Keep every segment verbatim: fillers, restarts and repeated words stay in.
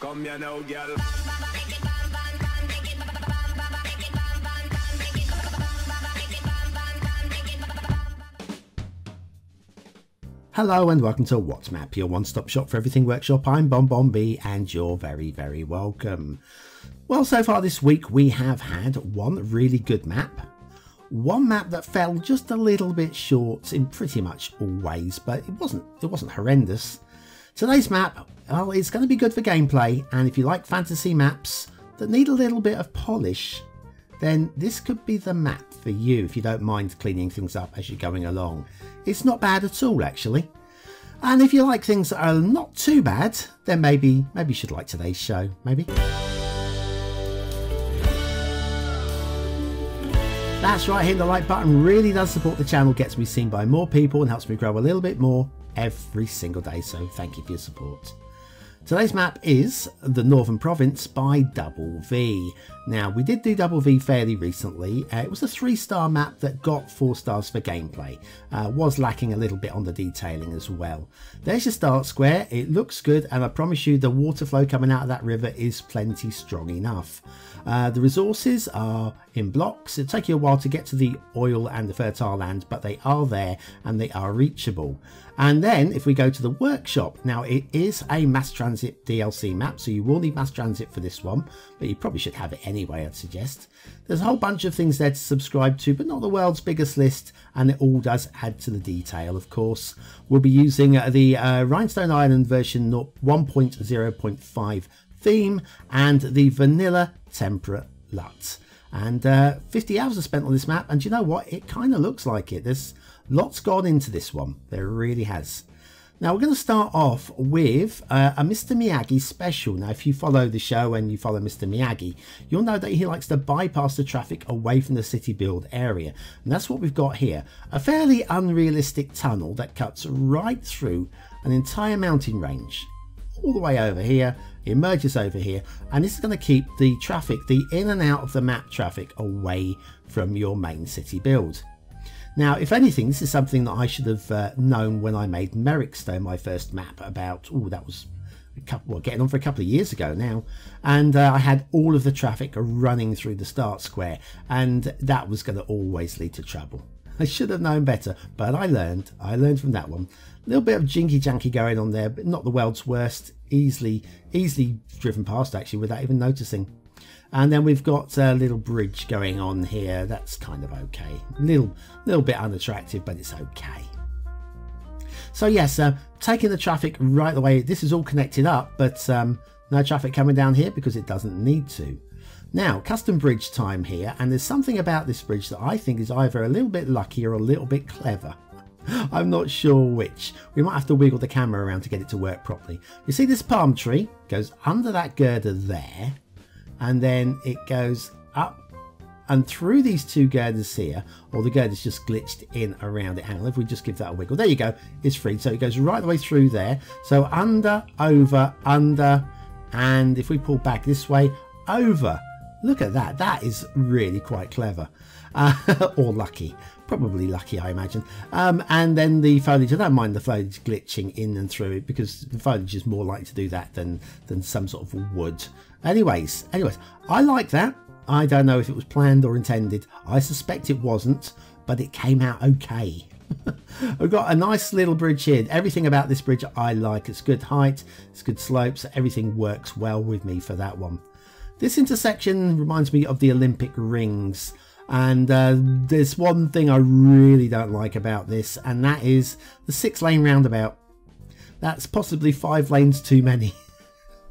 Come here now, girl. Hello and welcome to What Map, your one-stop shop for everything workshop. I'm BonBonB and you're very, very welcome. Well, so far this week we have had one really good map, one map that fell just a little bit short in pretty much all ways, but it wasn't, it wasn't horrendous. Today's map, well, it's going to be good for gameplay, and if you like fantasy maps that need a little bit of polish, then this could be the map for you if you don't mind cleaning things up as you're going along. It's not bad at all, actually. And if you like things that are not too bad, then maybe maybe you should like today's show, maybe. That's right, hitting the like button really does support the channel, gets me seen by more people and helps me grow a little bit more every single day, so thank you for your support. Today's map is The Northern Province by Double V. Now, we did do Double V fairly recently. Uh, it was a three-star map that got four stars for gameplay. Uh, was lacking a little bit on the detailing as well. There's your start square. It looks good, and I promise you the water flow coming out of that river is plenty strong enough. Uh, the resources are in blocks. It'll take you a while to get to the oil and the fertile land, but they are there and they are reachable. And then if we go to the workshop, now it is a mass transit D L C map, so you will need mass transit for this one, but you probably should have it anyway, I'd suggest. There's a whole bunch of things there to subscribe to, but not the world's biggest list, and it all does add to the detail, of course. We'll be using the uh, Rhinestone Island version one point oh point five theme and the vanilla temperate L U T. And uh, fifty hours are spent on this map, and you know what? It kind of looks like it. There's lots gone into this one. There really has. Now we're going to start off with uh, a Mister Miyagi special. Now if you follow the show and you follow Mister Miyagi, you'll know that he likes to bypass the traffic away from the city build area. And that's what we've got here. A fairly unrealistic tunnel that cuts right through an entire mountain range. All the way over here, emerges over here, and this is going to keep the traffic, the in and out of the map traffic, away from your main city build. Now, if anything, this is something that I should have uh, known when I made Merrickstone, my first map, about, oh, that was a couple, well, getting on for a couple of years ago now, and uh, I had all of the traffic running through the start square, and that was going to always lead to trouble. I should have known better, but I learned. I learned from that one. A little bit of jinky janky going on there, but not the world's worst. Easily, easily driven past, actually, without even noticing. And then we've got a little bridge going on here. That's kind of okay. Little, little bit unattractive, but it's okay. So yes, uh, taking the traffic right away. This is all connected up, but um, no traffic coming down here because it doesn't need to. Now, custom bridge time here, and there's something about this bridge that I think is either a little bit lucky or a little bit clever. I'm not sure which. We might have to wiggle the camera around to get it to work properly. You see this palm tree goes under that girder there, and then it goes up and through these two girders here, or the girder's just glitched in around it. Hang on, if we just give that a wiggle. There you go, it's free. So it goes right the way through there. So under, over, under, and if we pull back this way, over. Look at that, that is really quite clever, uh, or lucky, probably lucky I imagine. Um, and then the foliage, I don't mind the foliage glitching in and through it because the foliage is more likely to do that than, than some sort of wood. Anyways, anyways, I like that. I don't know if it was planned or intended. I suspect it wasn't, but it came out okay. We've got a nice little bridge here. Everything about this bridge I like. It's good height, it's good slopes, everything works well with me for that one. This intersection reminds me of the Olympic rings, and uh, there's one thing I really don't like about this, and that is the six lane roundabout. That's possibly five lanes too many.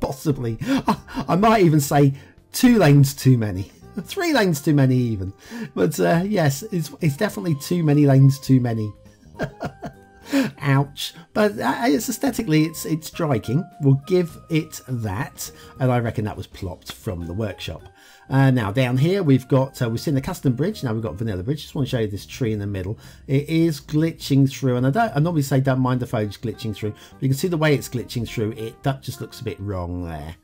Possibly. I, I might even say two lanes too many. Three lanes too many even. But uh, yes, it's, it's definitely too many lanes too many. Ouch, but it's aesthetically it's it's striking. We'll give it that, and I reckon that was plopped from the workshop. Uh, now down here we've got uh, we've seen the custom bridge. Now we've got vanilla bridge. Just want to show you this tree in the middle. It is glitching through, and I don't I normally say don't mind the foliage glitching through, but you can see the way it's glitching through. It that just looks a bit wrong there.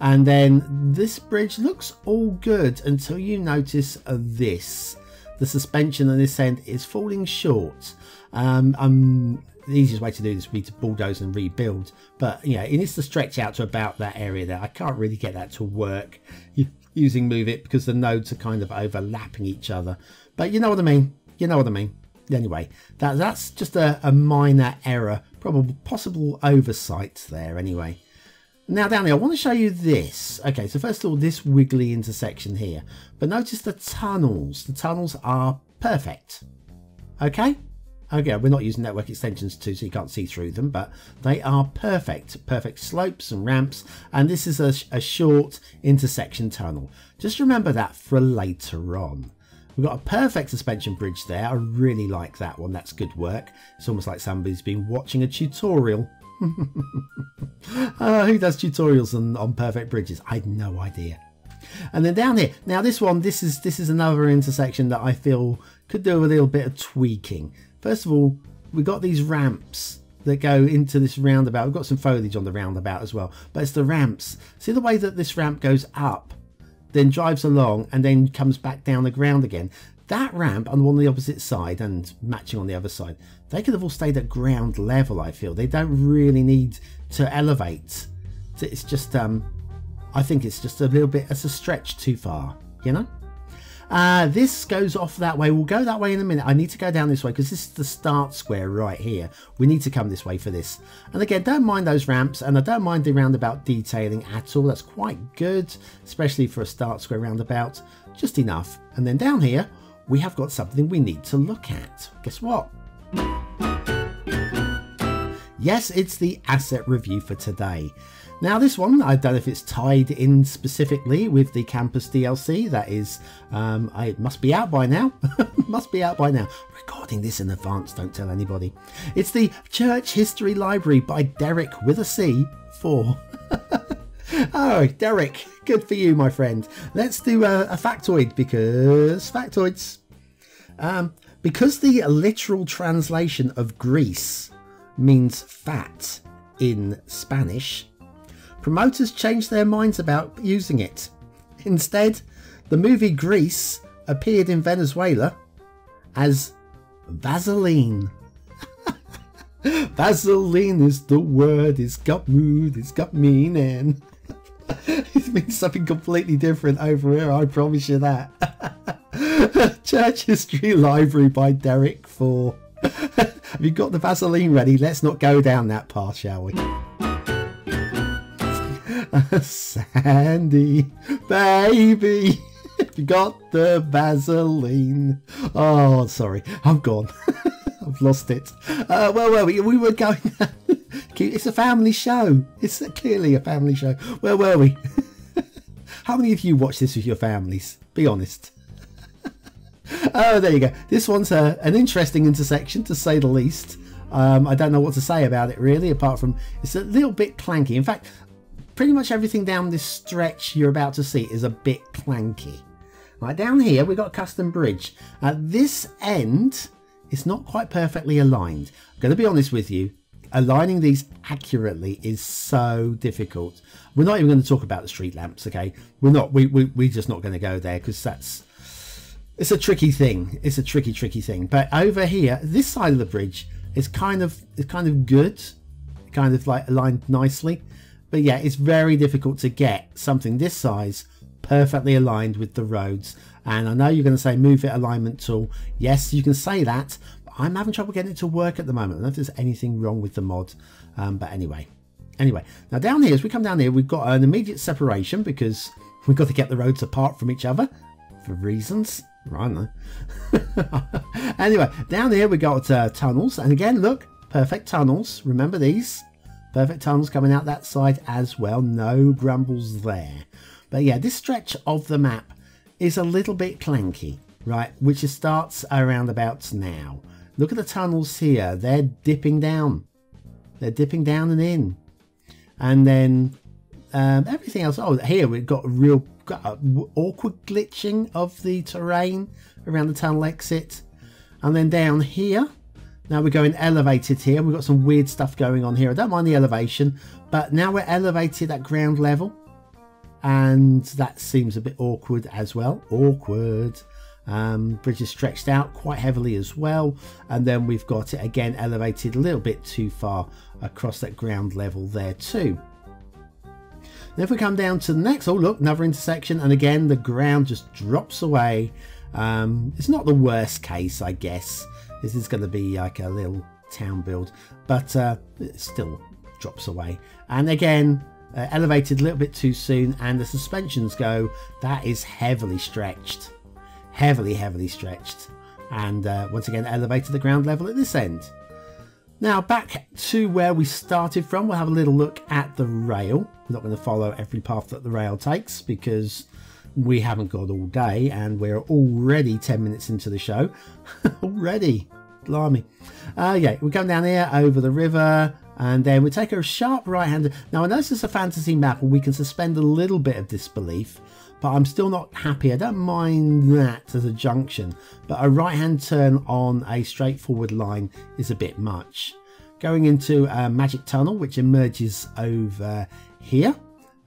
And then this bridge looks all good until you notice uh, this. The suspension on this end is falling short. Um, I'm the easiest way to do this would be to bulldoze and rebuild, but you know, it needs to stretch out to about that area there. I can't really get that to work using Move It because the nodes are kind of overlapping each other, but you know what I mean, you know what I mean. Anyway, that, that's just a, a minor error, probable possible oversight there anyway. Now down here, I want to show you this. Okay, so first of all, this wiggly intersection here, but notice the tunnels. The tunnels are perfect. Okay, okay, we're not using network extensions too, so you can't see through them, but they are perfect. Perfect slopes and ramps, and this is a, a short intersection tunnel. Just remember that for later on. We've got a perfect suspension bridge there. I really like that one. That's good work. It's almost like somebody's been watching a tutorial. uh, who does tutorials on, on perfect bridges? I had no idea. And then down here, now this one, this is this is another intersection that I feel could do a little bit of tweaking. First of all, we've got these ramps that go into this roundabout. We've got some foliage on the roundabout as well, but it's the ramps. See the way that this ramp goes up, then drives along and then comes back down the ground again. That ramp on one of the opposite side and matching on the other side, they could have all stayed at ground level, I feel. They don't really need to elevate. It's just, um, I think it's just a little bit, it's a stretch too far, you know? Uh, this goes off that way. We'll go that way in a minute. I need to go down this way because this is the start square right here. We need to come this way for this. And again, don't mind those ramps, and I don't mind the roundabout detailing at all. That's quite good, especially for a start square roundabout. Just enough. And then down here, we have got something we need to look at. Guess what? Yes, it's the asset review for today. Now this one, I don't know if it's tied in specifically with the campus D L C. That is, um, it must be out by now. Must be out by now. I'm recording this in advance, don't tell anybody. It's the Church History Library by Dereck with a C, four. Oh, Dereck, good for you, my friend. Let's do a, a factoid because factoids. Um, because the literal translation of grease means fat in Spanish, promoters changed their minds about using it. Instead, the movie Grease appeared in Venezuela as Vaseline. Vaseline is the word, it's got mood, it's got meaning. It means something completely different over here, I promise you that. Church History Library by dereck four. Have you got the Vaseline ready? Let's not go down that path, shall we? Sandy, baby, you got the Vaseline. Oh, sorry, I'm gone. I've lost it. Uh, well, well, we, we were going... It's a family show. It's a, clearly a family show. Where were we? How many of you watch this with your families? Be honest. Oh, there you go. This one's a, an interesting intersection, to say the least. Um, I don't know what to say about it, really, apart from it's a little bit clanky. In fact, pretty much everything down this stretch you're about to see is a bit clanky. Right, down here we've got a custom bridge. At this end, it's not quite perfectly aligned. I'm going to be honest with you, aligning these accurately is so difficult. We're not even going to talk about the street lamps, okay? We're not, we, we, we're just not going to go there because that's, it's a tricky thing. It's a tricky, tricky thing. But over here, this side of the bridge is kind of, it's kind of good, kind of like aligned nicely. But yeah, it's very difficult to get something this size perfectly aligned with the roads. And I know you're going to say move it alignment tool. Yes, you can say that. But I'm having trouble getting it to work at the moment. I don't know if there's anything wrong with the mod. Um, but anyway, anyway, now down here, as we come down here, we've got an immediate separation because we've got to get the roads apart from each other for reasons. I don't know. Anyway, down here, we've got uh, tunnels. And again, look, perfect tunnels. Remember these? Perfect tunnels coming out that side as well. No grumbles there. But yeah, this stretch of the map is a little bit clanky, right? Which starts around about now. Look at the tunnels here. They're dipping down. They're dipping down and in. And then um, everything else. Oh, here we've got real got a awkward glitching of the terrain around the tunnel exit. And then down here. Now we're going elevated here. We've got some weird stuff going on here. I don't mind the elevation, but now we're elevated at ground level. And that seems a bit awkward as well. Awkward. Um, bridges stretched out quite heavily as well, and then we've got it again elevated a little bit too far across that ground level there too. Now if we come down to the next, oh look, another intersection, and again the ground just drops away. Um, it's not the worst case, I guess. This is going to be like a little town build, but uh, it still drops away, and again uh, elevated a little bit too soon, and the suspensions go, that is heavily stretched. Heavily, heavily stretched, and uh, once again elevated the ground level at this end. Now back to where we started from, we'll have a little look at the rail. We're not going to follow every path that the rail takes because we haven't got all day, and we're already ten minutes into the show. Already, blimey. Uh, yeah, we're going down here over the river, and then we take a sharp right-hander. Now I know this is a fantasy map and we can suspend a little bit of disbelief, but I'm still not happy. I don't mind that as a junction, but a right hand turn on a straightforward line is a bit much. Going into a magic tunnel which emerges over here,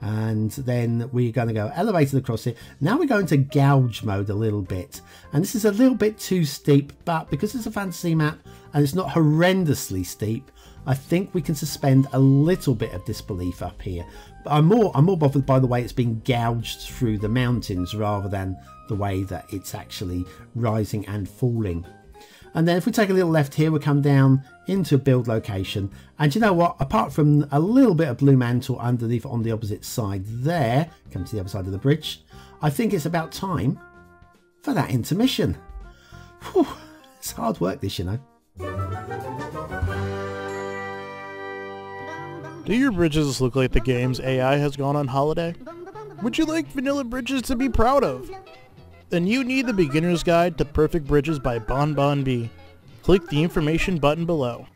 and then we're going to go elevated across here. Now we're going to gouge mode a little bit, and this is a little bit too steep, but because it's a fantasy map and it's not horrendously steep, I think we can suspend a little bit of disbelief up here. But I'm more, I'm more bothered by the way it's been gouged through the mountains rather than the way that it's actually rising and falling. And then if we take a little left here, we come down into a build location. And you know what? Apart from a little bit of blue mantle underneath on the opposite side there, come to the other side of the bridge, I think it's about time for that intermission. Whew, it's hard work this, you know. Do your bridges look like the game's A I has gone on holiday? Would you like vanilla bridges to be proud of? Then you need the Beginner's Guide to Perfect Bridges by BonBonB. Click the information button below.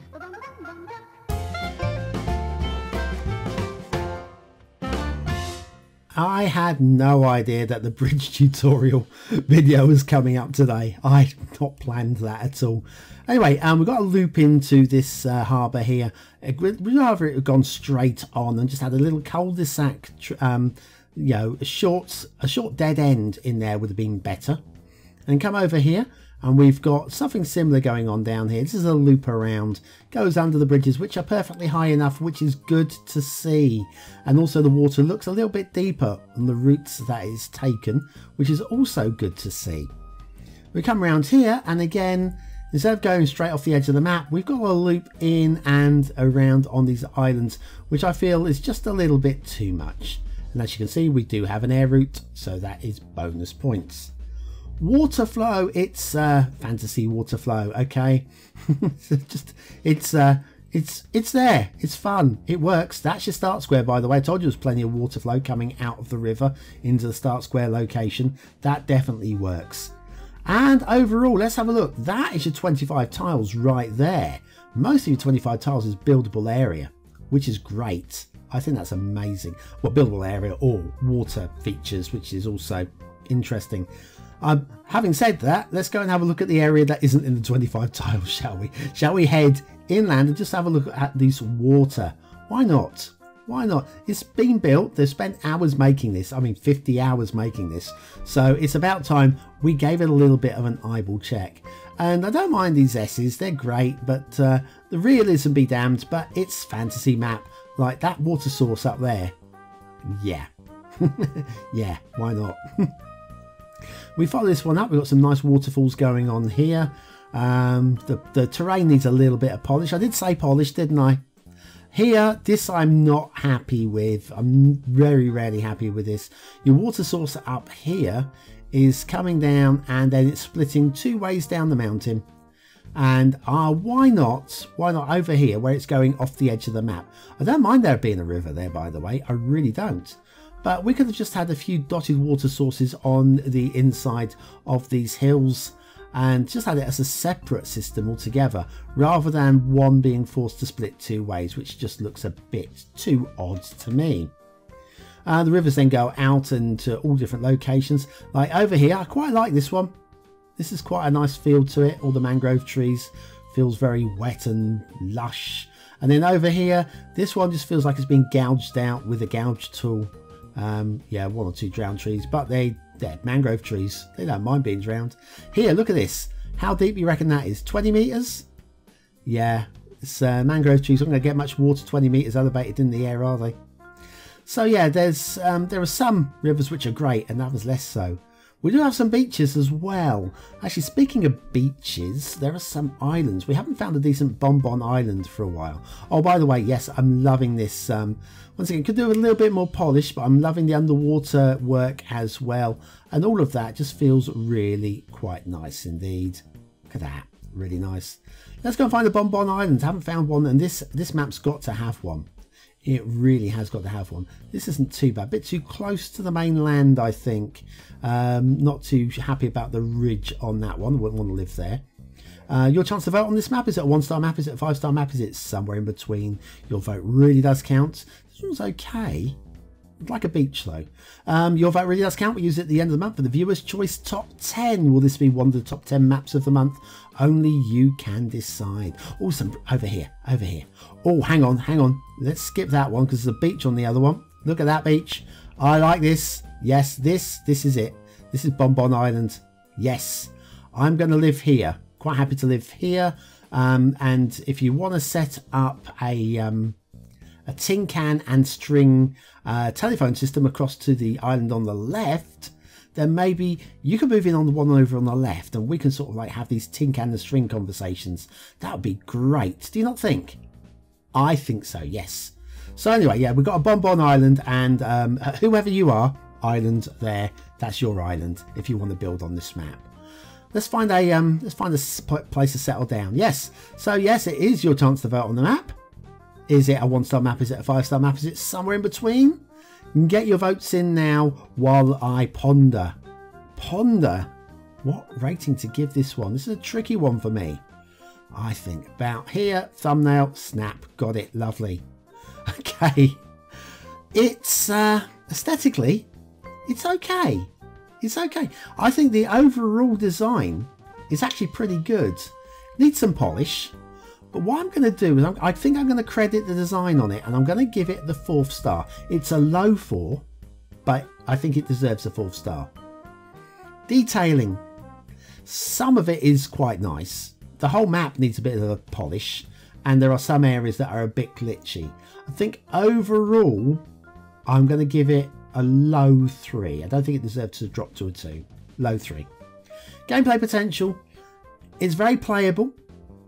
I had no idea that the bridge tutorial video was coming up today. I had not planned that at all. Anyway, um, we've got to loop into this uh, harbour here. We'd rather it had gone straight on and just had a little cul-de-sac, um, you know, a short, a short dead end in there would have been better. And come over here, and we've got something similar going on down here. This is a loop around, goes under the bridges, which are perfectly high enough, which is good to see. And also the water looks a little bit deeper on the routes that it's taken, which is also good to see. We come around here, and again, instead of going straight off the edge of the map, we've got a loop in and around on these islands, which I feel is just a little bit too much. And as you can see, we do have an air route, so that is bonus points. Water flow, it's uh, fantasy water flow, okay? Just, it's uh, it's it's there, it's fun, it works. That's your start square, by the way. I told you there's plenty of water flow coming out of the river into the start square location. That definitely works. And overall, let's have a look. That is your twenty-five tiles right there. Most of your twenty-five tiles is buildable area, which is great. I think that's amazing. Well, buildable area or water features, which is also interesting. Um, having said that, let's go and have a look at the area that isn't in the twenty-five tiles, shall we? Shall we head inland and just have a look at this water? Why not? Why not? It's been built. They've spent hours making this. I mean, fifty hours making this. So it's about time we gave it a little bit of an eyeball check. And I don't mind these S's. They're great, but uh, the realism be damned, but it's fantasy map. Like that water source up there. Yeah. Yeah, why not? We follow this one up. We've got some nice waterfalls going on here. Um, the, the terrain needs a little bit of polish. I did say polish, didn't I? Here, this I'm not happy with. I'm very rarely happy with this. Your water source up here is coming down, and then it's splitting two ways down the mountain. And uh, why not? Why not over here where it's going off the edge of the map? I don't mind there being a river there, by the way. I really don't. But we could have just had a few dotted water sources on the inside of these hills and just had it as a separate system altogether rather than one being forced to split two ways, which just looks a bit too odd to me. Uh, the rivers then go out into all different locations. Like over here, I quite like this one. This is quite a nice feel to it. All the mangrove trees feels very wet and lush. And then over here, this one just feels like it's been gouged out with a gouge tool. Um, yeah, one or two drowned trees, but they They're mangrove trees. They don't mind being drowned. Here, look at this. How deep you reckon that is? twenty metres? Yeah, it's uh, mangrove trees aren't going to get much water twenty metres elevated in the air, are they? So yeah, there's um, there are some rivers which are great and others less so. We do have some beaches as well. Actually, speaking of beaches, there are some islands. We haven't found a decent BonBon island for a while. Oh, by the way, yes, I'm loving this. Um, once again, could do with a little bit more polish, but I'm loving the underwater work as well. And all of that just feels really quite nice indeed. Look at that, really nice. Let's go and find a BonBon island. I haven't found one, and this, this map's got to have one. It really has got to have one. This isn't too bad. A bit too close to the mainland, I think. Um, not too happy about the ridge on that one. Wouldn't want to live there. Uh, your chance to vote on this map, is it a one-star map? Is it a five-star map? Is it somewhere in between? Your vote really does count. This one's okay. I'd like a beach, though. Um, your vote really does count. We use it at the end of the month for the Viewer's Choice Top ten. Will this be one of the top ten maps of the month? Only you can decide. Oh, some over here, over here. Oh, hang on, hang on. Let's skip that one because there's a beach on the other one. Look at that beach. I like this. Yes, this, this is it. This is BonBon Island. Yes, I'm going to live here. Quite happy to live here. Um, and if you want to set up a... Um, a tin can and string uh, telephone system across to the island on the left, then maybe you can move in on the one over on the left and we can sort of like have these tin can and string conversations. That would be great. Do you not think? I think so, yes. So anyway, yeah, we've got a BonBon Island, and um, whoever you are, island there, that's your island if you want to build on this map. Let's find a um, let's find a place to settle down. Yes, so yes, it is your chance to vote on the map. Is it a one-star map? Is it a five-star map? Is it somewhere in between? You can get your votes in now while I ponder. Ponder what rating to give this one. This is a tricky one for me. I think about here. Thumbnail. Snap. Got it. Lovely. Okay. It's uh, aesthetically, it's okay. It's okay. I think the overall design is actually pretty good. Needs some polish. But what I'm going to do is I'm, I think I'm going to credit the design on it, and I'm going to give it the fourth star. It's a low four, but I think it deserves a fourth star. Detailing. Some of it is quite nice. The whole map needs a bit of a polish, and there are some areas that are a bit glitchy. I think overall, I'm going to give it a low three. I don't think it deserves to drop to a two. Low three. Gameplay potential. It's very playable.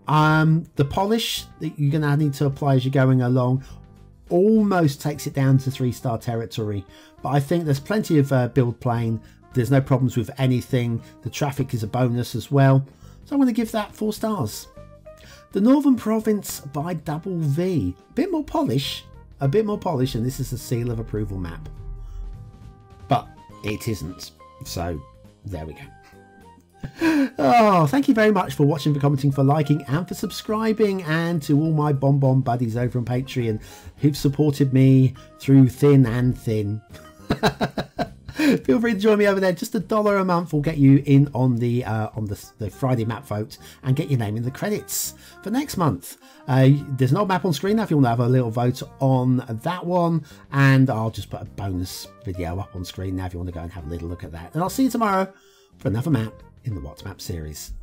Um, the polish that you're going to need to apply as you're going along almost takes it down to three-star territory, but I think there's plenty of uh, build playing. There's no problems with anything. The traffic is a bonus as well, so I'm going to give that four stars. The Northern Province by Double V. A bit more polish, a bit more polish, and this is a seal of approval map. But it isn't, so there we go. Oh, thank you very much for watching, for commenting, for liking, and for subscribing, and to all my BonBon buddies over on Patreon who've supported me through thin and thin. Feel free to join me over there. Just a dollar a month will get you in on the uh, on the, the Friday map vote and get your name in the credits for next month. Uh, there's an old map on screen now if you want to have a little vote on that one, and I'll just put a bonus video up on screen now if you want to go and have a little look at that. And I'll see you tomorrow for another map in the What Map series.